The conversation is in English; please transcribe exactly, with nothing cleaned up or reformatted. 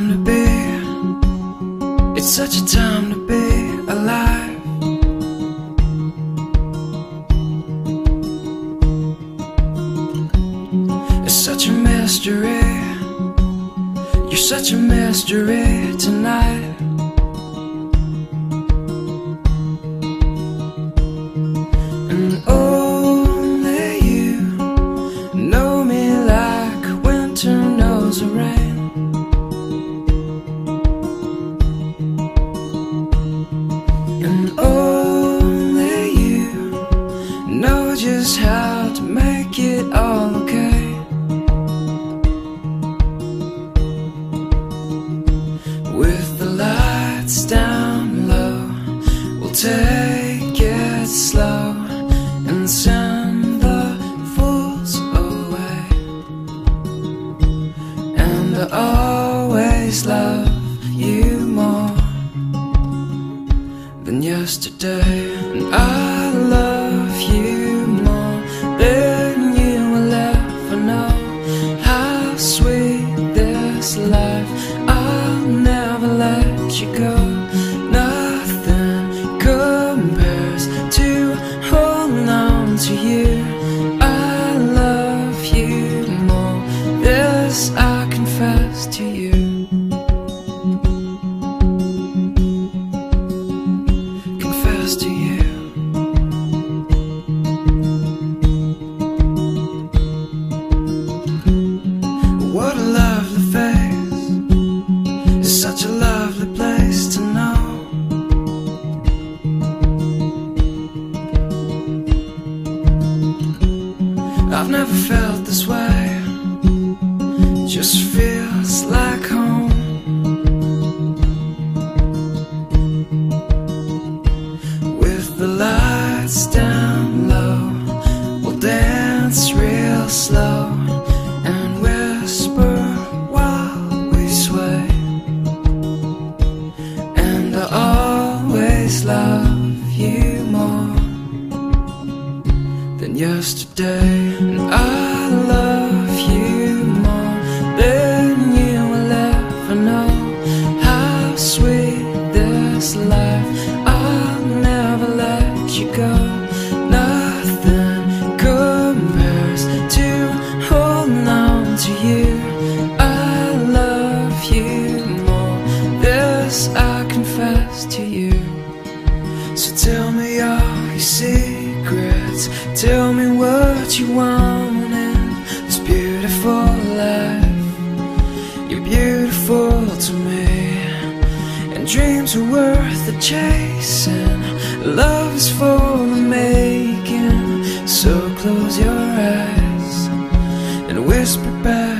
time to be, it's such a time to be alive. It's such a mystery, you're such a mystery tonight. And oh, just how to make it all okay. With the lights down low, we'll take it slow and send the fools away. And I always love you more than yesterday. And I love you life, I'll never let you go. Nothing compares to holding on to you. I love you more, this I confess to you. Confess to you. What a lovely face, such a lovely place to know. I've never felt this way, just feels like home. With the lights down low, we'll dance real slow and whisper while we sway. Love you more than yesterday, and I love you more than you will ever know. How sweet this life, I'll never let you go. Nothing compares to holding on to you. I love you more, this I confess to you. So tell me all your secrets, tell me what you want in this beautiful life. You're beautiful to me, and dreams are worth the chasing. Love is for the making, so close your eyes and whisper back.